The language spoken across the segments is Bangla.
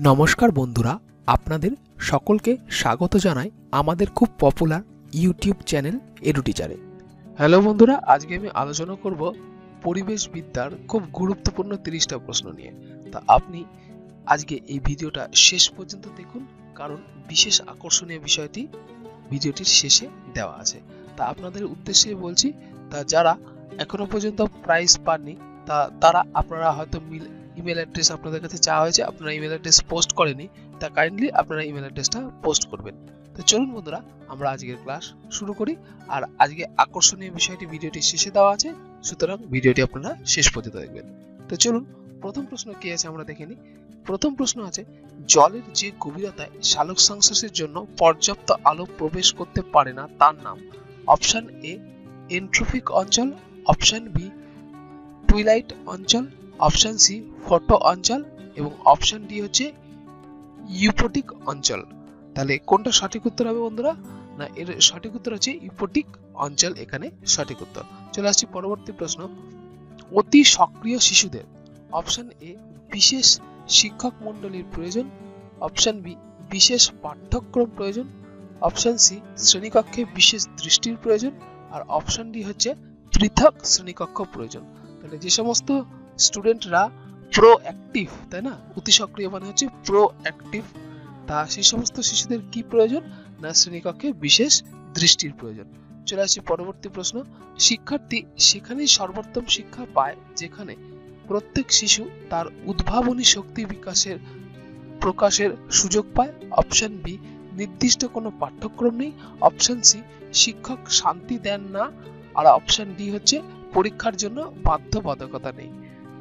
नमस्कार बंधुरा आपनादेर सकलके स्वागत जानाई आमादेर खूब पपुलार यूट्यूब चैनल एडु टीचारे। हेलो बंधुरा, आज के आमि आलोचना करब परिवेश विद्यार खूब गुरुत्वपूर्ण 30टा प्रश्न निये। ता आपनि आजके एई भिडियोटा शेष पर्यन्त देखुन, कारण विशेष आकर्षणीय विषयटी भिडियोटिर शेषे देवा आछे। ता आपनादेर उद्देश्ये बोलछि, ता जारा एखोनो पर्यन्त प्राइज पाननि तारा आपनारा हयतो मिल इमेल एड्रेस अपन का चावा अपना इमेल एड्रेस पोस्ट करें, तो काइंडलि अपना इमेल एड्रेसा पोस्ट करबें। तो चलून बंधुरा आज के क्लास शुरू करी। और आज के आकर्षणीय विषयटी भिडियोटी शेषे देवा आछे, सूतरां भिडियोटी अपनारा शेष पर्यन्त देखबेन। तो चलून प्रथम प्रश्न कि आछे आमरा देखे नि। प्रथम प्रश्न आछे, जलेर जे गभीरताय शालक संश्लेषेर जन्य पर्याप्त आलो प्रवेश करते पारे ना तार नाम। अपशन ए एंट्रोपिक अंचल, अपशन बी टुइलाइट अंचल, ऑप्शन सी फोटो अंचल और ऑप्शन डी होच्छे यूपोटिक अंचल। ताहले कोनटा सठिक उत्तर होबे बंधुरा? ना एर सठिक उत्तर होच्छे यूपोटिक अंचल, एखाने सठिक उत्तर। चले आसछि परवर्ती प्रश्न। अति सक्रिय शिशुदेर ऑप्शन ए विशेष शिक्षक मंडलीर प्रयोजन, ऑप्शन बी विशेष पाठ्यक्रम प्रयोजन, ऑप्शन सी श्रेणीकक्षे विशेष दृष्टिर प्रयोजन और ऑप्शन डी होच्छे पृथक श्रेणीकक्ष प्रयोजन। ताहले जे समस्त स्टूडेंटरा प्रोएक्टिव ताई ना, अति सक्रिय माने होच्छे प्रोएक्टिव, ता सेई समस्त शिशुदेर की प्रयोजन? ना श्रेणीकक्षे विशेष दृष्टिर प्रयोजन। चले आसि परवर्ती प्रश्न। शिक्षार्थी सेखानेई सर्वोत्तम शिक्षा पाय जेखाने प्रत्येक शिशु तार उद्भावनी शक्ति विकासेर प्रकाशेर सुयोग पाय, अपशन बी निर्दिष्ट कोनो पाठ्यक्रम नेई, अपशन सी शिक्षक शांति देन ना और अपशन डी होच्छे परीक्षार जन्य बाध्यबाधकता नेई।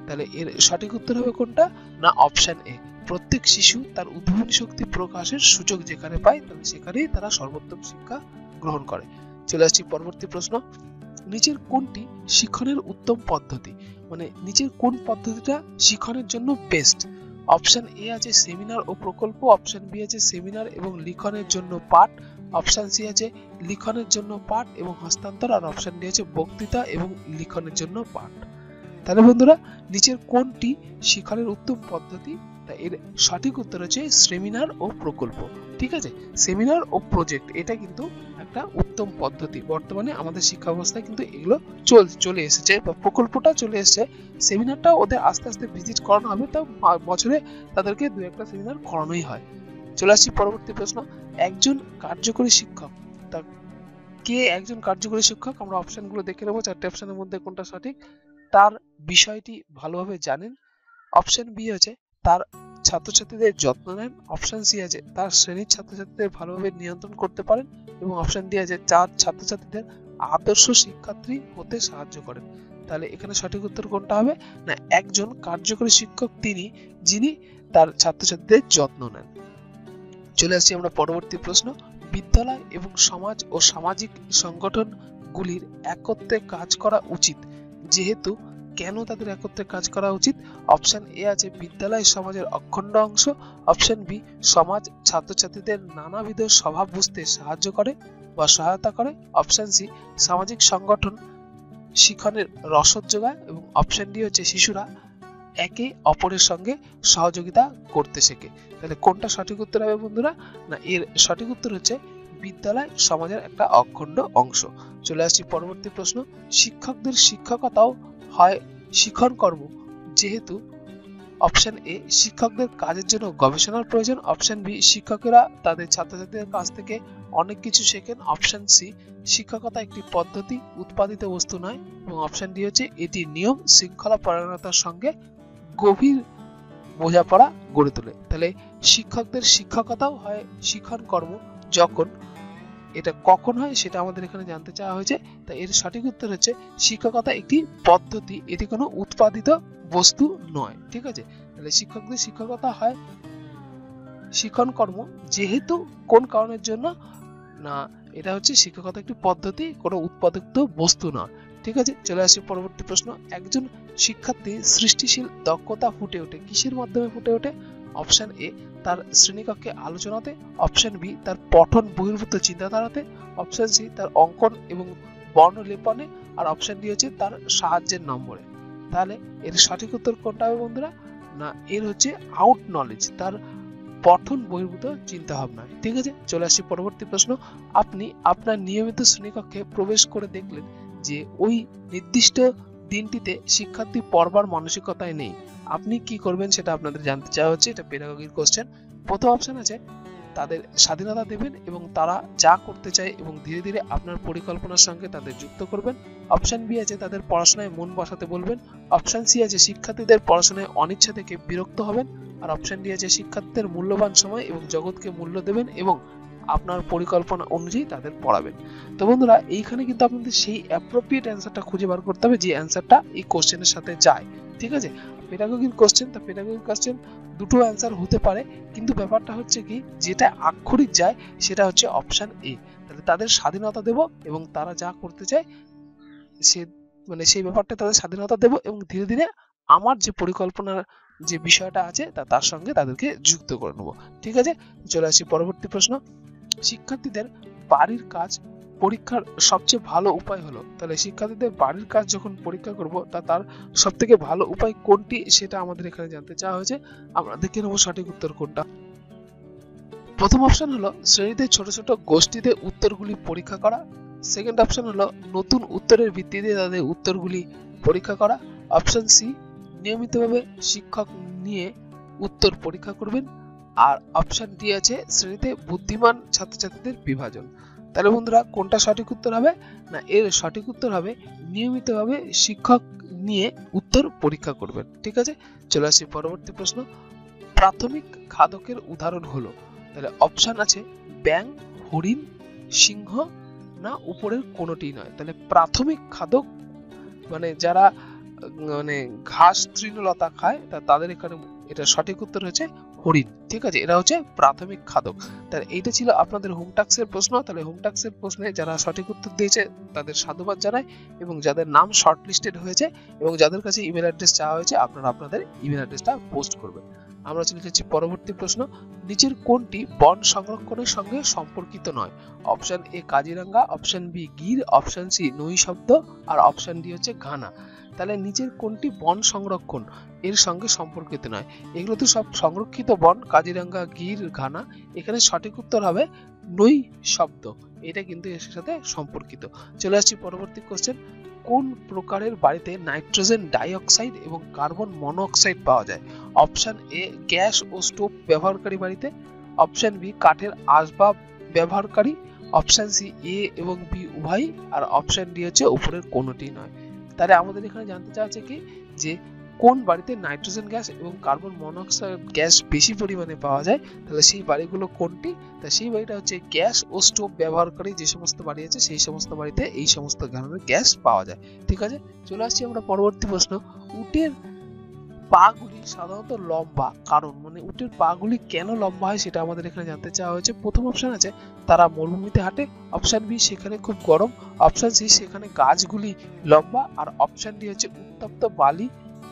তাহলে এর সঠিক উত্তর হবে কোনটা? না অপশন এ, প্রত্যেক শিশু তার উদ্ভাবনী শক্তি প্রকাশের সুযোগ যেখানে পায় তাহলে সেখানেই তারা সর্বোত্তম শিক্ষা গ্রহণ করে। চলে আসছি পরবর্তী প্রশ্ন। নিচের কোনটি শিক্ষণের উত্তম পদ্ধতি, মানে নিচের কোন পদ্ধতিটা শিক্ষণের জন্য বেস্ট? অপশন এ আছে সেমিনার ও প্রকল্প, অপশন বি আছে সেমিনার এবং লিখনের জন্য পাঠ, অপশন সি আছে লিখনের জন্য পাঠ এবং হস্তান্তর আর অপশন ডি আছে বক্তৃতা এবং লিখনের জন্য পাঠ। তাহলে বন্ধুরা নিচের কোনটি শিক্ষণের উত্তম পদ্ধতি? তা এর সঠিক উত্তর হচ্ছে সেমিনার ও প্রকল্প। ঠিক আছে, সেমিনার ও প্রজেক্ট এটা কিন্তু একটা উত্তম পদ্ধতি। বর্তমানে আমাদের শিক্ষা ব্যবস্থায় কিন্তু এগুলো চলে এসেছে বা প্রকল্পটা চলে এসেছে। সেমিনারটা ওদের আস্তে আস্তে ভিজিট করানো হবে, তা বছরে তাদেরকে দুই একটা সেমিনার করানোই হয়। চলে আসছি পরবর্তী প্রশ্ন। একজন কার্যকরী শিক্ষক, তা কে একজন কার্যকরী শিক্ষক? আমরা অপশনগুলো দেখে নেবো, চারটে অপশনের মধ্যে কোনটা সঠিক। তার বিষয়টি ভালোভাবে জানেন, অপশন বি আছে তার ছাত্রছাত্রীদের যত্ন নেন, অপশন সি আছে তার শ্রেণীর ছাত্রছাত্রীদের ভালোভাবে নিয়ন্ত্রণ করতে পারেন এবং অপশন ডি আছে তার ছাত্রছাত্রীদের আদর্শ শিক্ষার্থী হতে সাহায্য করেন। তাহলে এখানে সঠিক উত্তর কোনটা হবে? না একজন কার্যকরী শিক্ষক তিনি যিনি তার ছাত্রছাত্রীদের যত্ন নেন। চলে আসছি আমরা পরবর্তী প্রশ্ন। বিদ্যালয় এবং সমাজ ও সামাজিক সংগঠনগুলির একত্রে কাজ করা উচিত, যেহেতু কেন তাদের একত্রে কাজ করা উচিত? অপশন এ আছে বিদ্যালয় সমাজের অখণ্ড অংশ, অপশন বি সমাজ ছাত্রছাত্রীদের নানাবিধ স্বভাব বুঝতে সাহায্য করে বা সহায়তা করে, অপশন সি সামাজিক সংগঠন শিক্ষণের রসদ যোগায় এবং অপশন ডি হচ্ছে শিশুরা একে অপরের সঙ্গে সহযোগিতা করতে শেখে। তাহলে কোনটা সঠিক উত্তর হবে বন্ধুরা? না এর সঠিক উত্তর হচ্ছে বিদ্যালয় সমাজের একটা অখণ্ড অংশ। চলে আসছি পরবর্তী প্রশ্ন। শিক্ষকদের শিক্ষকতাও হয় শিক্ষণ কর্ম, যেহেতু অপশন এ শিক্ষকদের কাজের জন্য গবেষণার প্রয়োজন, অপশন বি শিক্ষকেরা তাদের ছাত্রছাত্রীদের কাছ থেকে অনেক কিছু শেখেন, অপশন সি শিক্ষকতা একটি পদ্ধতি উৎপাদিত বস্তু নয় এবং অপশন ডি হচ্ছে এটি নিয়ম শৃঙ্খলা পরায়ণতার সঙ্গে গভীর বোঝাপড়া গড়ে তোলে। তাহলে শিক্ষকদের শিক্ষকতাও হয় শিক্ষণ কর্ম, যখন এটা কখন হয় সেটা আমাদের এখানে জানতে চাওয়া হয়েছে। তা এর সঠিক উত্তর হচ্ছে শিক্ষকতা একটি পদ্ধতি, এটি কোনো উৎপাদিত বস্তু নয়। ঠিক আছে, তাহলে শিক্ষকদের শিক্ষকতা হয় শিক্ষণ কর্ম, যেহেতু কোন কারণের জন্য? না এটা হচ্ছে শিক্ষকতা একটি পদ্ধতি, কোনো উৎপাদিত বস্তু নয়। ঠিক আছে, চলে আসি পরবর্তী প্রশ্ন। একজন শিক্ষার্থী সৃষ্টিশীল দক্ষতা ফুটে ওঠে কিসের মাধ্যমে ফুটে ওঠে? অপশন এ তার শ্রেণীকক্ষে আলোচনাতে, অপশন বি তার পঠন বহির্ভূত চিন্তাধারাতে, অপশন সি তার অঙ্কন এবং বর্ণলেপনে আর অপশন ডি হচ্ছে তার সাহায্যের নম্বরে। তাহলে এর সঠিক উত্তর কোনটা হবে বন্ধুরা? না এর হচ্ছে আউট নলেজ, তার পঠন বহির্ভূত চিন্তা ভাবনা। ঠিক আছে, চলে আসি পরবর্তী প্রশ্ন। আপনি আপনার নিয়মিত শ্রেণীকক্ষে প্রবেশ করে দেখলেন যে ওই নির্দিষ্ট দিনটিতে শিক্ষার্থী পড়বার মানসিকতায় নেই, আপনি কি করবেন সেটা আপনাদের জানতে চাওয়া হচ্ছে। এটা পেডাগোগির কোশ্চেন। প্রথম অপশন আছে তাদের স্বাধীনতা দেবেন এবং তারা যা করতে চায় এবং ধীরে ধীরে আপনার পরিকল্পনার সঙ্গে তাদের যুক্ত করবেন। অপশন বি আছে তাদের পড়াশোনায় মন বসাতে বলবেন। অপশন সি আছে শিক্ষার্থীদের পড়াশোনায় অনিচ্ছা থেকে বিরক্ত হবেন। আর অপশন ডি আছে শিক্ষার্থীদের মূল্যবান সময় এবং জগৎকে মূল্য দেবেন এবং আপনার পরিকল্পনা অনুযায়ী তাদের পড়াবেন। তো বন্ধুরা, এইখানে কিন্তু আপনাদের সেই অ্যাপ্রোপ্রিয়েট অ্যান্সারটা খুঁজে বার করতে হবে যে অ্যান্সারটা এই কোশ্চেনের সাথে যায়। ঠিক আছে, পেডাগোগির কোশ্চেন। তো পেডাগোগির কোশ্চেন দুটো অ্যান্সার হতে পারে, কিন্তু ব্যাপারটা হচ্ছে কি, যেটা আক্ষরিক যায় সেটা হচ্ছে অপশন এ। তাহলে তাদের স্বাধীনতা দেব এবং তারা যা করতে চায় সেই ব্যাপারটা তাদের স্বাধীনতা দেব এবং ধীরে ধীরে আমার যে পরিকল্পনার যে বিষয়টা আছে তার সঙ্গে তাদেরকে যুক্ত করে নেব। ঠিক আছে, চলে আসি পরবর্তী প্রশ্ন। শিক্ষার্থীদের বাড়ির কাজ পরীক্ষার সবচেয়ে ভালো উপায় হলো, তাহলে শিক্ষার্থীদের বাড়ির কাজ যখন পরীক্ষা করব তার সবথেকে ভালো উপায় কোনটি সেটা আমাদের এখানে জানতে চাওয়া হয়েছে। আমরা দেখে নেব সঠিক উত্তর কোনটা। প্রথম অপশন হলো শ্রেণীতে ছোট ছোট গোষ্ঠীতে উত্তরগুলি পরীক্ষা করা। সেকেন্ড অপশন হলো নতুন উত্তরের ভিত্তিতে তাদের উত্তরগুলি পরীক্ষা করা। অপশন সি নিয়মিতভাবে শিক্ষক নিয়ে উত্তর পরীক্ষা করবেন। আর অপশন ডি আছে শ্রেণীতে বুদ্ধিমান ছাত্রছাত্রীদের বিভাজন। তাহলে বন্ধুরা, কোনটা সঠিক উত্তর হবে? না, এর সঠিক উত্তর হবে নিয়মিতভাবে শিক্ষক নিয়ে উত্তর পরীক্ষা করবেন। ঠিক আছে, চলে আসি পরবর্তী প্রশ্ন। প্রাথমিক খাদকের উদাহরণ হলো, তাহলে অপশন আছে ব্যাঙ, হরিণ, সিংহ, না উপরের কোনোটি নয়। তাহলে প্রাথমিক খাদক মানে যারা ঘাস তৃণলতা খায় তাদের এখানে এটা সঠিক উত্তর হচ্ছে হরিণ। ঠিক আছে, এটা হচ্ছে প্রাথমিক খাদক। তাহলে এইটা ছিল আপনাদের হোমটাক্সের প্রশ্ন। তাহলে হোমটাক্সের প্রশ্নে যারা সঠিক উত্তর দিয়েছে তাদের সাধুবাদ জানাই এবং যাদের নাম শর্ট লিস্টেড হয়েছে এবং যাদের কাছে ইমেল অ্যাড্রেস চাওয়া হয়েছে আপনারা আপনাদের ইমেল অ্যাড্রেসটা পোস্ট করবেন। আমরা চলে যাচ্ছি পরবর্তী প্রশ্ন। নিচের কোনটি বন সংরক্ষণের সঙ্গে সম্পর্কিত নয়? Option A Kaziranga, option B Gir, option C নই শব্দ, আর অপশন ডি হচ্ছে ঘানা। তাহলে নিচের কোনটি বন সংরক্ষণ এর সঙ্গে সম্পর্কিত নয়? এগুলো তো সব সংরক্ষিত বন, কাজিরাঙ্গা, গির, ঘানা। এখানে সঠিক উত্তর হবে নই শব্দ, এটা কিন্তু এর সাথে সম্পর্কিত। চলে আসছি পরবর্তী কোশ্চেন। কোন প্রকারের বাড়িতে নাইট্রোজেন ডাইঅক্সাইড এবং কার্বন মনোঅক্সাইড পাওয়া যায়? অপশন এ গ্যাস ও স্টোভ ব্যবহারকারী বাড়িতে, অপশন বি কাঠের আসবাব ব্যবহারকারী, অপশন সি এ এবং বি উভয়ই, আর অপশন ডি হচ্ছে উপরের কোনোটি নয়। তাহলে আমাদের এখানে জানতে চাওয়া হচ্ছে কি, যে কোন বাড়িতে নাইট্রোজেন গ্যাস এবং কার্বন মনোক্সাইড গ্যাস বেশি পরিমাণে পাওয়া যায়, তাহলে সেই বাড়িগুলো কোনটি? তা সেই বাড়িটা হচ্ছে গ্যাস ও স্টোভ ব্যবহারকারী যে সমস্ত বাড়ি আছে সেই সমস্ত বাড়িতে এই সমস্ত ধরনের গ্যাস পাওয়া যায়। ঠিক আছে, চলে আসছি আমরা পরবর্তী প্রশ্ন। উটের পাগুলি সাধারণত লম্বা, কারণ উটের পাগুলি কেন লম্বা হয় সেটা আমাদের এখানে জানতে চাওয়া হয়েছে। প্রথম অপশন আছে তারা মরুভূমিতে হাঁটে, অপশন বি সেখানে খুব গরম, অপশন সি সেখানে গাছগুলি লম্বা, আর অপশন ডি হচ্ছে উত্তপ্ত বালি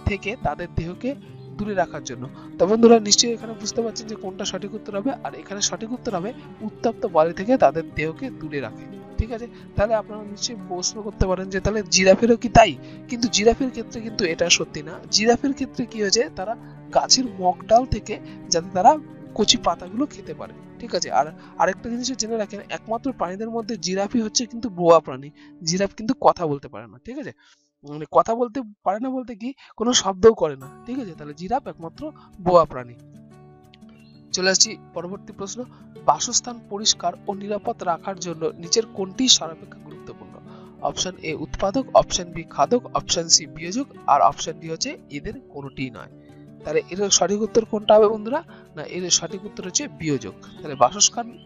থেকে তাদের দেহকে দূরে রাখার জন্য। তো বন্ধুরা, নিশ্চয়ই এখানে বুঝতে পারছেন যে কোনটা সঠিক উত্তর হবে, আর এখানে সঠিক উত্তর হবে উত্তপ্ত বালি থেকে তাদের দেহকে দূরে রাখে। ঠিক আছে, তাহলে আপনারা নিশ্চয়ই প্রশ্ন করতে পারেন যে তাহলে জিরাফেরও কি তাই? কিন্তু জিরাফের ক্ষেত্রে কিন্তু এটা সত্যি না। জিরাফের ক্ষেত্রে কি হয়েছে, তারা গাছের মগডাল থেকে যাতে তারা কচি পাতাগুলো খেতে পারে। ঠিক আছে, আর আরেকটা জিনিস জেনে রাখেন, একমাত্র প্রাণীদের মধ্যে জিরাফই হচ্ছে কিন্তু বোবা প্রাণী। জিরাফ কিন্তু কথা বলতে পারে না। ঠিক আছে, কথা বলতে পারে না বলতে কি, কোনো শব্দও করে না। ঠিক আছে, তাহলে জিরাফ একমাত্র বোবা প্রাণী। চলে আসছি পরবর্তী প্রশ্ন। বাসস্থান পরিষ্কার ও নিরাপদ রাখার জন্য নিচের কোনটি সর্বাপেক্ষা গুরুত্বপূর্ণ? অপশন এ উৎপাদক, অপশন বি খাদক, অপশন সি বিয়োজক, আর অপশন ডি হচ্ছে এদের কোনোটি নয়। তাহলে এর সঠিক উত্তর কোনটা হবে বন্ধুরা? না, এর সঠিক উত্তর হচ্ছে বিয়োজক। তাহলে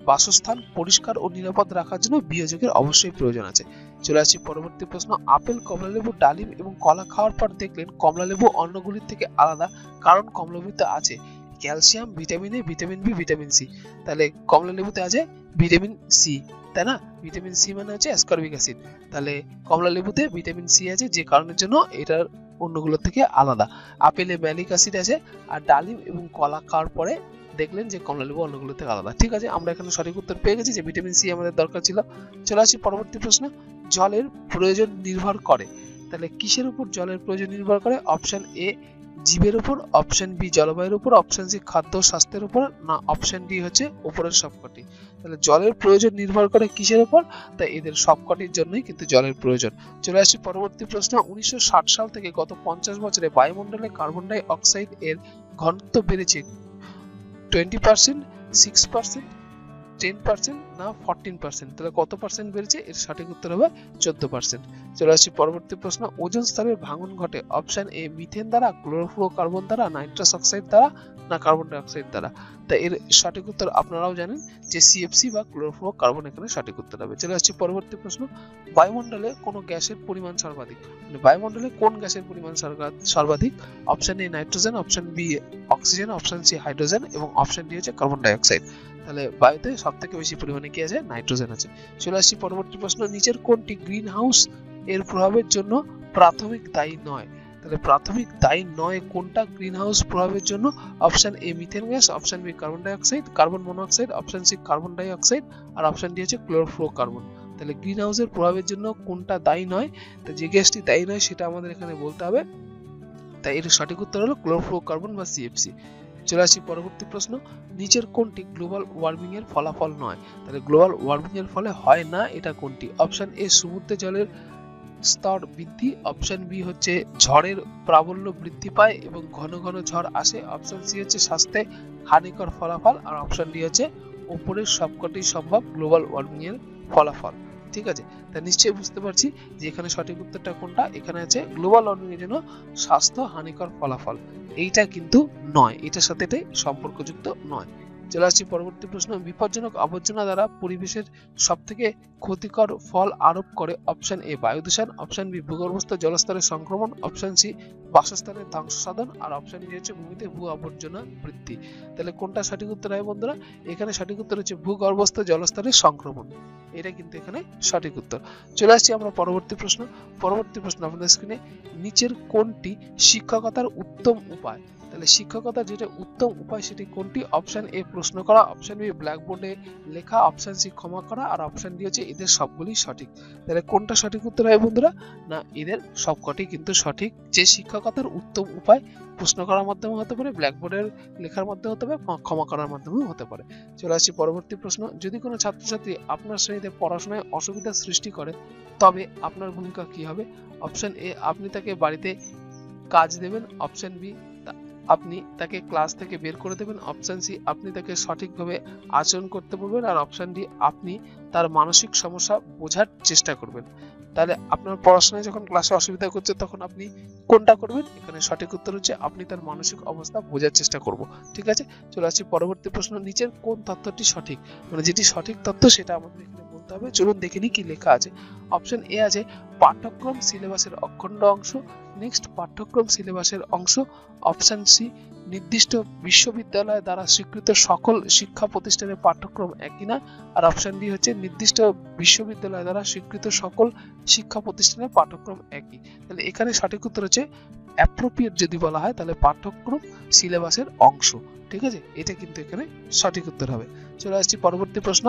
বাসস্থান পরিষ্কার ও নিরাপদ রাখার জন্য বিয়োজকের অবশ্যই প্রয়োজন আছে। চলে আসছি পরবর্তী প্রশ্ন। আপেল, কমলালেবু, ডালিম এবং কলা খাওয়ার পর দেখলেন কমলালেবু অন্যগুলির থেকে আলাদা, কারণ কমলালেবুতে আছে calcium, vitamin A, vitamin B, vitamin C. তাহলে কমলালেবুতে আছে ভিটামিন সি, তাই না? ভিটামিন সি মানে হচ্ছে অ্যাসকরবিক অ্যাসিড। তাহলে কমলালেবুতে ভিটামিন সি আছে, যে কারণের জন্য এটার অন্যগুলোর থেকে আলাদা। আপেলে ম্যালিক অ্যাসিড আছে, আর ডালিম এবং কলা খাওয়ার পরে দেখলেন যে কমলালেবু অন্যগুলোর থেকে আলাদা। ঠিক আছে, আমরা এখানে সঠিক উত্তর পেয়ে গেছি যে ভিটামিন সি আমাদের দরকার ছিল। চলে আসি পরবর্তী প্রশ্ন। জলের প্রয়োজন নির্ভর করে, তাহলে কিসের উপর জলের প্রয়োজন নির্ভর করে? অপশন এ जीवर ऊपर अपशन बी जलवायुर ऊपर अपशन सी खाद्य स्वास्थ्य ऊपर ना अपशन डी हच्छे ऊपर सबकटी তাহলে জলের প্রয়োজন নির্ভর করে কিসের উপর তাই এদের সবকটির জন্যই কিন্তু জলের প্রয়োজন। চলে আসি পরবর্তী প্রশ্ন 1960 সাল থেকে গত 50 বছরে বায়ুমণ্ডলে কার্বন ডাই অক্সাইড এর ঘনত্ব বেড়েছে 20%, 6%, 10% না 14%। তাহলে কত পার্সেন্ট বেড়েছে এর সঠিক উত্তর হবে 14%। চলে আসি পরবর্তী প্রশ্ন ওজোন স্তরের ভাঙন ঘটে অপশন এ মিথেন দ্বারা, ক্লোরোফ্লোরোকার্বন দ্বারা, নাইট্রাস অক্সাইড দ্বারা না কার্বন ডাই অক্সাইড দ্বারা। তাই এর সঠিক উত্তর আপনারাও জানেন যে সিএফসি বা ক্লোরোফ্লোরোকার্বন এখানে সঠিক উত্তর হবে। চলে আসছি পরবর্তী প্রশ্ন বায়ুমণ্ডলে কোন গ্যাসের পরিমাণ সর্বাধিক, মানে বায়ুমণ্ডলে কোন গ্যাসের পরিমাণ সর্বাধিক option A nitrogen, option B oxygen, option C hydrogen এবং অপশন ডি হচ্ছে কার্বন ডাই অক্সাইড। তাহলে বায়ুতে সবথেকে বেশি পরিমাণে কি আছে নাইট্রোজেন আছে। চলে আসছি পরবর্তী প্রশ্ন নিচের কোনটি গ্রিন হাউস এর প্রভাবের জন্য প্রাথমিক দায়ী নয়, তাহলে প্রাথমিক দায়ী নয় কোনটা গ্রিন হাউস প্রভাবের জন্য option A methane gas, option B carbon dioxide, carbon monoxide, option C carbon dioxide আর অপশন ডি হচ্ছে ক্লোরোফ্লোরোকার্বন। তাহলে গ্রিন হাউসের প্রভাবের জন্য কোনটা দায়ী নয়, তো যে গ্যাসটি দায়ী নয় সেটা আমাদের এখানে বলতে হবে, তাই এর সঠিক উত্তর হলো ক্লোরোফ্লোরোকার্বন বা সিএফসি। চলে আসি পরবর্তী প্রশ্ন নিচের কোনটি গ্লোবাল ওয়ার্মিং এর ফলাফল নয়, তাহলে গ্লোবাল ওয়ার্মিং এর ফলে হয় না এটা কোনটি অপশন এ সমুদ্রে জলের স্তর বৃদ্ধি, অপশন বি হচ্ছে ঝড়ের প্রাবল্য বৃদ্ধি পায় এবং ঘন ঘন ঝড় আসে, অপশন সি হচ্ছে স্বাস্থ্যে হানিকর ফলাফল আর অপশন ডি হচ্ছে উপরের সবকটি সম্ভব গ্লোবাল ওয়ার্মিং এর ফলাফল। ঠিক আছে, তা নিশ্চয়ই বুঝতে পারছি যে এখানে সঠিক উত্তরটা কোনটা, এখানে আছে গ্লোবাল ওয়ার্মিং এর জন্য স্বাস্থ্য হানিকর ফলাফল, এইটা কিন্তু নয়, এটার সাথে এটাই সম্পর্কযুক্ত নয়। চলে আসছি পরবর্তী প্রশ্ন বিপজ্জনক আবর্জনা দ্বারা পরিবেশের সবথেকে ক্ষতিকর ফল আরোপ করে অপশন এ বায়ু দূষণ, অপশন বি ভূগর্ভস্থ জলস্তরের সংক্রমণ, অপশন সি বাসস্থানের ধ্বংস সাধন আর অপশন ডি হচ্ছে ভূমিতে ভূ আবর্জনা বৃদ্ধি। তাহলে কোনটা সঠিক উত্তর হয় বন্ধুরা, এখানে সঠিক উত্তর হচ্ছে ভূগর্ভস্থ জলস্তরের সংক্রমণ, এটা কিন্তু এখানে সঠিক উত্তর। চলে আসছি আমরা পরবর্তী প্রশ্ন। পরবর্তী প্রশ্ন আপনাদের স্ক্রিনে নিচের কোনটি শিক্ষকতার উত্তম উপায়, তাহলে শিক্ষকতা যেটা উত্তম উপায় সেটি কোনটি অপশন এ প্রশ্ন করা, অপশন বি ব্ল্যাকবোর্ডে লেখা, অপশন সি ক্ষমা করা আর অপশন ডি হচ্ছে এদের সবগুলি সঠিক। তাহলে কোনটা সঠিক উত্তর হয় বন্ধুরা, না এদের সবকটি কিন্তু সঠিক, যে শিক্ষকতার উত্তম উপায় প্রশ্ন করার মাধ্যমে হতে পারে, ব্ল্যাকবোর্ডের লেখার মাধ্যমে হতে পারে, ক্ষমা করার মাধ্যমেও হতে পারে। চলে আসি পরবর্তী প্রশ্ন যদি কোনো ছাত্রছাত্রী আপনার শ্রেণীতে পড়াশোনায় অসুবিধা সৃষ্টি করে তবে আপনার ভূমিকা কি হবে, অপশন এ আপনি তাকে বাড়িতে কাজ দেবেন, অপশন বি আপনি তাকে ক্লাস থেকে বের করে দেবেন, অপশন সি আপনি তাকে সঠিকভাবে আচরণ করতে বলবেন আর অপশন ডি আপনি তার মানসিক সমস্যা বোঝার চেষ্টা করবেন। তাহলে আপনার পড়াশোনায় যখন ক্লাসে অসুবিধা করছে তখন আপনি কোনটা করবেন, এখানে সঠিক উত্তর হচ্ছে আপনি তার মানসিক অবস্থা বোঝার চেষ্টা করব। ঠিক আছে, চলে আসছি পরবর্তী প্রশ্ন নিচের কোন তথ্যটি সঠিক, মানে যেটি সঠিক তথ্য সেটা আমাদের এখানে বলতে হবে। চলুন দেখে নিই কি লেখা আছে। অপশন এ আছে পাঠ্যক্রম সিলেবাসের অখণ্ড অংশ, নেক্সট পাঠ্যক্রম সিলেবাসের অংশ, অপশন সি নির্দিষ্ট বিশ্ববিদ্যালয় দ্বারা স্বীকৃত সকল শিক্ষা প্রতিষ্ঠানের পাঠ্যক্রম একই না আর অপশন ডি হচ্ছে নির্দিষ্ট বিশ্ববিদ্যালয় দ্বারা স্বীকৃত সকল শিক্ষা প্রতিষ্ঠানের পাঠ্যক্রম একই। তাহলে এখানে সঠিক উত্তর হচ্ছে অ্যাপ্রোপ্রিয়েট যদি বলা হয় তাহলে পাঠ্যক্রম সিলেবাসের অংশ। ঠিক আছে, এটা কিন্তু এখানে সঠিক উত্তর হবে। চলে আসছি পরবর্তী প্রশ্ন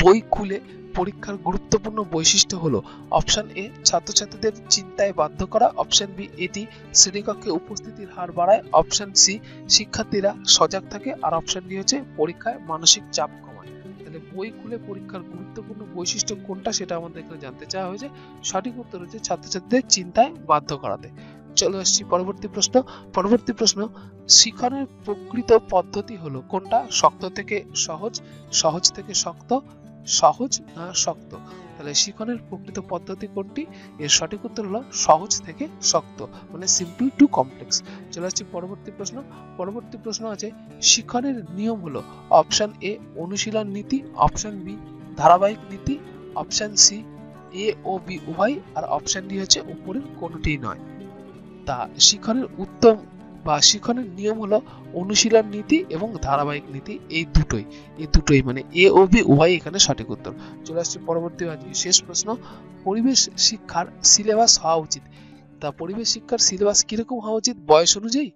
বই খুলে পরীক্ষার গুরুত্বপূর্ণ বৈশিষ্ট্য হলো অপশন এ ছাত্রছাত্রীদের চিন্তায় বাধ্য করা, অপশন বি এটি শ্রেণীকক্ষে উপস্থিতির হার বাড়ায়, অপশন সি শিক্ষার্থীরা সজাগ থাকে আর অপশন ডি হচ্ছে পরীক্ষায় মানসিক চাপ কমায়। তাহলে বই খুলে পরীক্ষার গুরুত্বপূর্ণ বৈশিষ্ট্য কোনটা সেটা আমাদের এখানে জানতে চাওয়া হয়েছে, সঠিক উত্তর হচ্ছে ছাত্রছাত্রীদের চিন্তায় বাধ্য করাতে। চলে আসছি পরবর্তী প্রশ্ন। পরবর্তী প্রশ্ন শিক্ষণের প্রকৃত পদ্ধতি হলো কোনটা, শক্ত থেকে সহজ, সহজ থেকে শক্ত, সহজ না শক্ত। তাহলে শিক্ষণের প্রকৃত পদ্ধতি কোনটি, এর সঠিক উত্তর হলো সহজ থেকে শক্ত, মানে সিম্পল টু কমপ্লেক্স। চলে আসছি পরবর্তী প্রশ্ন। পরবর্তী প্রশ্ন আছে শিক্ষণের নিয়ম হলো অপশন এ অনুশীলন নীতি, অপশন বি ধারাবাহিক নীতি, অপশন সি এ ও বি উভয় আর অপশন ডি হচ্ছে উপরের কোনটি নয়। তা শিক্ষণের উত্তম বা শিক্ষণের নিয়ম হলো অনুশীলন নীতি এবং ধারাবাহিক নীতি, এই দুটোই মানে এ ও বি উভয় এখানে সঠিক উত্তর। চলে আসছে পরবর্তী শেষ প্রশ্ন পরিবেশ শিক্ষার সিলেবাস হওয়া উচিত, তা পরিবেশ শিক্ষার সিলেবাস কিরকম হওয়া উচিত, বয়স অনুযায়ী,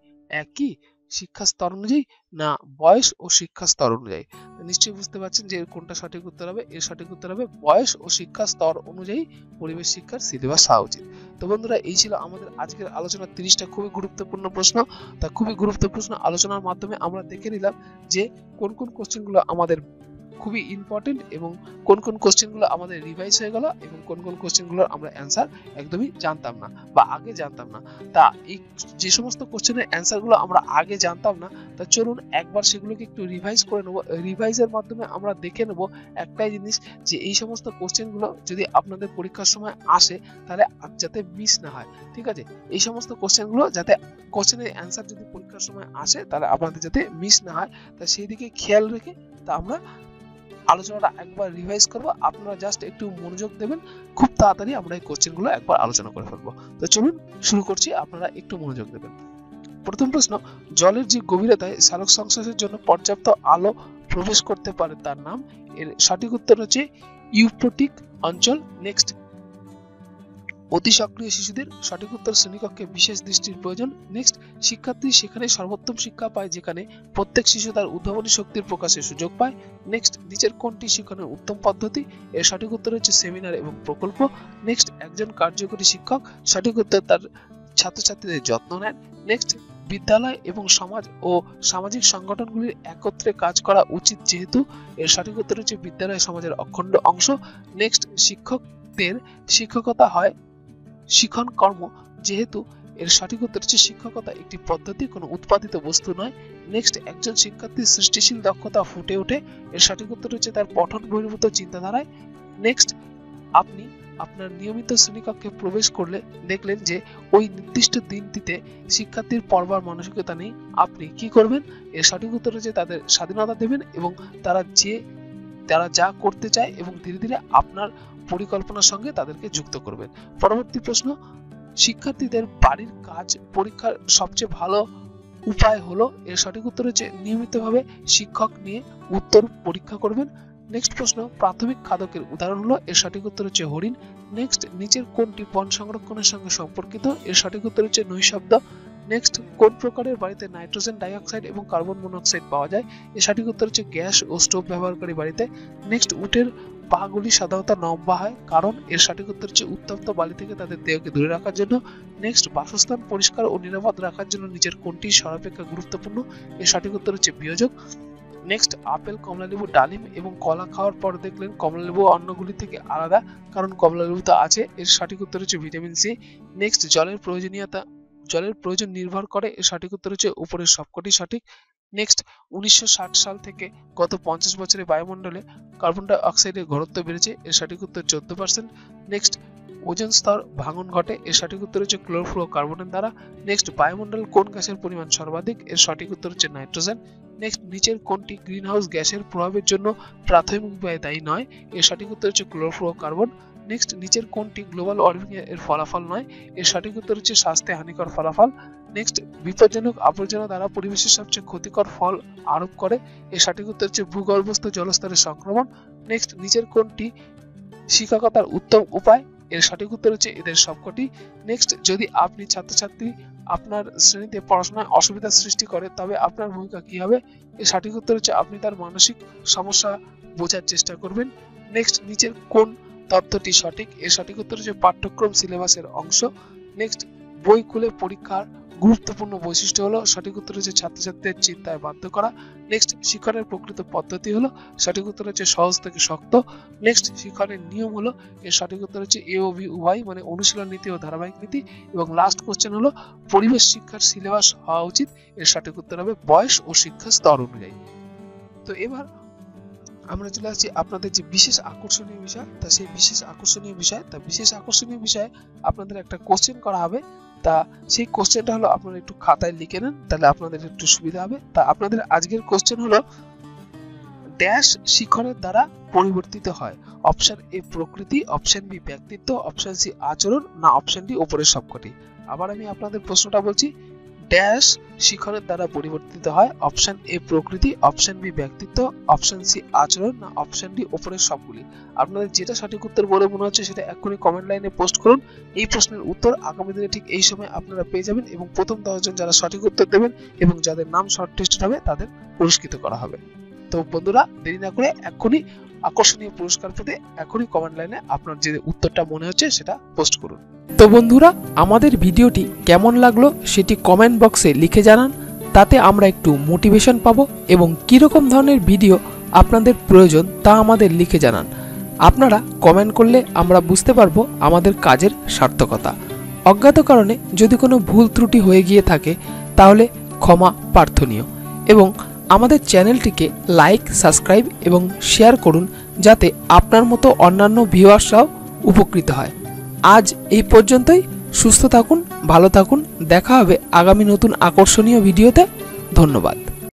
একই শিক্ষা স্তর অনুযায়ী না বয়স ও শিক্ষা স্তর অনুযায়ী। নিশ্চয়ই বুঝতে পারছেন যে কোনটা সঠিক উত্তর হবে। এর সঠিক উত্তর হবে বয়স ও শিক্ষা স্তর অনুযায়ী পরিবেশ শিক্ষার সিলেবাস হওয়া উচিত। তো বন্ধুরা, এই ছিল আমাদের আজকের আলোচনা 30টা খুবই গুরুত্বপূর্ণ প্রশ্ন। তা খুবই গুরুত্বপূর্ণ আলোচনার মাধ্যমে আমরা দেখে নিলাম যে কোন কোন কোশ্চেনগুলো আমাদের খুবই ইম্পর্টেন্ট এবং কোন কোন কোশ্চেনগুলো আমাদের রিভাইজ হয়ে গেল এবং কোন কোন কোশ্চেনগুলোর আমরা অ্যান্সার একদমই জানতাম না বা আগে জানতাম না। তা এই যে সমস্ত কোশ্চেনের অ্যান্সারগুলো আমরা আগে জানতাম না, তা চলুন একবার সেগুলোকে একটু রিভাইজ করে নেব। রিভাইজের মাধ্যমে আমরা দেখে নেব একটাই জিনিস, যে এই সমস্ত কোশ্চেনগুলো যদি আপনাদের পরীক্ষার সময় আসে তাহলে যাতে মিস না হয়, ঠিক আছে? এই সমস্ত কোশ্চেনগুলো যাতে কোশ্চেনের অ্যান্সার যদি পরীক্ষার সময় আসে তাহলে আপনাদের যাতে মিস না হয়, তা সেই দিকে খেয়াল রেখে তা আমরা আলোচনাটা একবার রিভাইজ করবো। আপনারা জাস্ট একটু মনোযোগ দেবেন, খুব তাড়াতাড়ি আমরা এই কোশ্চেনগুলো একবার আলোচনা করে ফেলবো। তো চলুন শুরু করছি, আপনারা একটু মনোযোগ দেবেন। প্রথম প্রশ্ন, জলের যে গভীরতায় সালোক সংশ্লেষের জন্য পর্যাপ্ত আলো প্রবেশ করতে পারে তার নাম। এর সঠিক উত্তর হচ্ছে ইউপ্রোটিক অঞ্চল। নেক্সট, অতি সক্রিয় শিশুদের সঠিক উত্তর শ্রেণীকক্ষে বিশেষ দৃষ্টির প্রয়োজন। নেক্সট, শিক্ষার্থী সেখানে সর্বোত্তম শিক্ষা পায় যেখানে প্রত্যেক শিশু তার উদ্ভাবনী শক্তির প্রকাশের সুযোগ পায়। নেক্সট, নিচের কোনটি শিক্ষণের উত্তম পদ্ধতি? এর সঠিক উত্তর হচ্ছে সেমিনার এবং প্রকল্প। নেক্সট, একজন কার্যকরী শিক্ষক সঠিক উত্তর তার ছাত্রছাত্রীদের যত্ন নেন। নেক্সট, বিদ্যালয় এবং সমাজ ও সামাজিক সংগঠনগুলির একত্রে কাজ করা উচিত যেহেতু। এর সঠিক উত্তর হচ্ছে বিদ্যালয় সমাজের অখণ্ড অংশ। নেক্সট, শিক্ষকদের শিক্ষকতা হয় শিক্ষণ কর্ম যেহেতু। এর সঠিক উত্তর হচ্ছে শিক্ষকতা একটি পদ্ধতি, কোনো উৎপাদিত বস্তু নয়। নেক্সট, একজন শিক্ষার্থীর সৃষ্টিশীল দক্ষতা ফুটে ওঠে। এর সঠিক উত্তর হচ্ছে তার পঠন বহির্ভূত চিন্তাধারায়। নেক্সট, আপনি আপনার নিয়মিত শ্রেণীকক্ষে প্রবেশ করলে দেখলেন যে ওই নির্দিষ্ট দিনটিতে শিক্ষার্থীর পড়বার মানসিকতা নেই, আপনি কি করবেন? এর সঠিক উত্তর হচ্ছে তাদের স্বাধীনতা দেবেন এবং তারা যা করতে চায় এবং ধীরে ধীরে আপনার পরিকল্পনার সঙ্গে তাদেরকে যুক্ত করবেন। পরবর্তী প্রশ্ন, শিক্ষার্থীদের বাড়ির কাজ পরীক্ষার সবচেয়ে ভালো উপায় হলো। এর সঠিক উত্তর হচ্ছে নিয়মিতভাবে শিক্ষক নিয়ে উত্তর পরীক্ষা করবেন। নেক্সট প্রশ্ন, প্রাথমিক খাদকের উদাহরণ হলো। এর সঠিক উত্তর হচ্ছে হরিণ। নেক্সট, নিচের কোনটি বন সংরক্ষণের সঙ্গে সম্পর্কিত? এর সঠিক উত্তর হচ্ছে নৈশব্দ। নেক্সট, কোন প্রকারের বাড়িতে নাইট্রোজেন ডাইঅক্সাইড এবং কার্বন মনোক্সাইড পাওয়া যায়? এর সঠিক উত্তর হচ্ছে গ্যাস ও স্টোভ ব্যবহারকারী বাড়িতে। নেক্সট, উটের পাগুলি সাধারণত লম্বা হয় কারণ। এর সঠিক উত্তর হচ্ছে উত্তপ্ত বালি থেকে তাদের দেহকে দূরে রাখার জন্য। নেক্সট, বাসস্থান পরিষ্কার ও নিরাপদ রাখার জন্য নিচের কোনটি সর্বাপেক্ষা গুরুত্বপূর্ণ? এর সঠিক উত্তর হচ্ছে বিয়োজক। নেক্সট, আপেল, কমলালেবু, ডালিম এবং কলা খাওয়ার পর দেখলেন কমলালেবু অন্যগুলি থেকে আলাদা কারণ কমলালেবু তো আছে। এর সঠিক উত্তর হচ্ছে ভিটামিন সি। নেক্সট, জলের প্রয়োজন নির্ভর করে। এর সঠিক উত্তর হচ্ছে উপরের সবকটি সঠিক। নেক্সট, 1960 সাল থেকে গত 50 বছরে বায়ুমণ্ডলে কার্বন ডাই অক্সাইডের ঘনত্ব বেড়েছে। এর সঠিক উত্তর 14%। নেক্সট, ওজন স্তর ভাঙন ঘটে। এর সঠিক উত্তর হচ্ছে ক্লোরোফ্লোরোকার্বনের দ্বারা। নেক্সট, বায়ুমণ্ডল কোন গ্যাসের পরিমাণ সর্বাধিক? এর সঠিক উত্তর হচ্ছে নাইট্রোজেন। নেক্সট, নিচের কোনটি গ্রিনহাউস গ্যাসের প্রভাবের জন্য প্রাথমিক ব্যয় দায়ী নয়? এর সঠিক উত্তর হচ্ছে ক্লোরোফ্লোরোকার্বন। নেক্সট, নিচের কোনটি গ্লোবাল ওয়ার্মিং এর ফলাফল নয়? এর সঠিক উত্তর হচ্ছে স্বাস্থ্যে হানিকর ফলাফল। নেক্সট, বিপজ্জনক আবর্জনা দ্বারা পরিবেশের সবচেয়ে ক্ষতিকর ফল আরোপ করে। এর সঠিক উত্তর হচ্ছে ভূগর্ভস্থ জলস্তরের সংক্রমণ। নেক্সট, নিচের কোনটি শিক্ষকতার উত্তম উপায়? এর সঠিক উত্তর হচ্ছে এদের সবকটি। নেক্সট, যদি আপনি ছাত্রছাত্রী আপনার শ্রেণীতে পড়াশোনায় অসুবিধা সৃষ্টি করে তবে আপনার ভূমিকা কি হবে? এর সঠিক উত্তর হচ্ছে আপনি তার মানসিক সমস্যা বোঝার চেষ্টা করবেন। নেক্সট, নিচের কোন তথ্যটি সঠিক? এর সঠিক উত্তর হচ্ছে পাঠ্যক্রম সিলেবাসের অংশ। নেক্সট, বই খুলে পরীক্ষার গুরুত্বপূর্ণ বৈশিষ্ট্য হলো। সঠিক উত্তর হচ্ছে ছাত্রছাত্রীদের চিন্তায় বাধ্য করা। নেক্সট, শিক্ষণের প্রকৃত পদ্ধতি হলো। সঠিক উত্তর হচ্ছে সহজ থেকে শক্ত। নেক্সট, শিক্ষণের নিয়ম হলো। এর সঠিক উত্তর হচ্ছে এ ও বি উভয়, মানে অনুশীলন নীতি ও ধারাবাহিক নীতি। এবং লাস্ট কোশ্চেন হলো পরিবেশ শিক্ষার সিলেবাস হওয়া উচিত। এর সঠিক উত্তর হবে বয়স ও শিক্ষা স্তর অনুযায়ী। তো এবার আমরা চলে আসছি আপনাদের যে বিশেষ আকর্ষণীয় বিষয়, তা সেই বিশেষ আকর্ষণীয় বিষয়। তা বিশেষ আকর্ষণীয় বিষয়ে আপনাদের একটা কোশ্চেন করা হবে। তা সেই কোশ্চেনটা হলো, আপনারা একটু খাতায় লিখে নেন তাহলে আপনাদের একটু সুবিধা হবে। তা আপনাদের আজকের কোশ্চেন হলো, ড্যাশ শিক্ষণের দ্বারা পরিবর্তিত হয়। অপশন এ প্রকৃতি, অপশন বি ব্যক্তিত্ব, অপশন সি আচরণ, না অপশন ডি উপরের সবকটি। আবার আমি আপনাদের প্রশ্নটা বলছি, ড্যাশ শিক্ষণের দ্বারা পরিবর্তিত হয়। অপশন এ প্রকৃতি, অপশন বি ব্যক্তিত্ব, অপশন সি আচরণ, না অপশন ডি উপরের সবগুলি। আপনাদের যেটা সঠিক উত্তর বলে মনে হচ্ছে সেটা এক্ষুনি কমেন্ট লাইনে পোস্ট করুন। এই প্রশ্নের উত্তর আগামী দিনে ঠিক এই সময় আপনারা পেয়ে যাবেন এবং প্রথম 10 জন যারা সঠিক উত্তর দেবেন এবং যাদের নাম শর্ট লিস্টেড হবে তাদের পুরস্কৃত করা হবে। তো বন্ধুরা দেরি না করে এখনি আকর্ষণীয় পুরস্কার পেতে এখনি কমেন্ট লাইনে আপনার যে উত্তরটা মনে হচ্ছে সেটা পোস্ট করুন। তো বন্ধুরা আমাদের ভিডিওটি কেমন লাগলো সেটি কমেন্ট বক্সে লিখে জানান, তাতে আমরা একটু মোটিভেশন পাবো এবং কীরকম ধরনের ভিডিও আপনাদের প্রয়োজন তা আমাদের লিখে জানান। আপনারা কমেন্ট করলে আমরা বুঝতে পারবো আমাদের কাজের সার্থকতা। অজ্ঞাত কারণে যদি কোনো ভুল ত্রুটি হয়ে গিয়ে থাকে তাহলে ক্ষমা প্রার্থনীয় এবং আমাদের চ্যানেলটিকে লাইক, সাবস্ক্রাইব এবং শেয়ার করুন যাতে আপনার মতো অন্যান্য ভিউয়ার্সরাও উপকৃত হয়। আজ এই পর্যন্তই, সুস্থ থাকুন, ভালো থাকুন, দেখা হবে আগামী নতুন আকর্ষণীয় ভিডিওতে। ধন্যবাদ।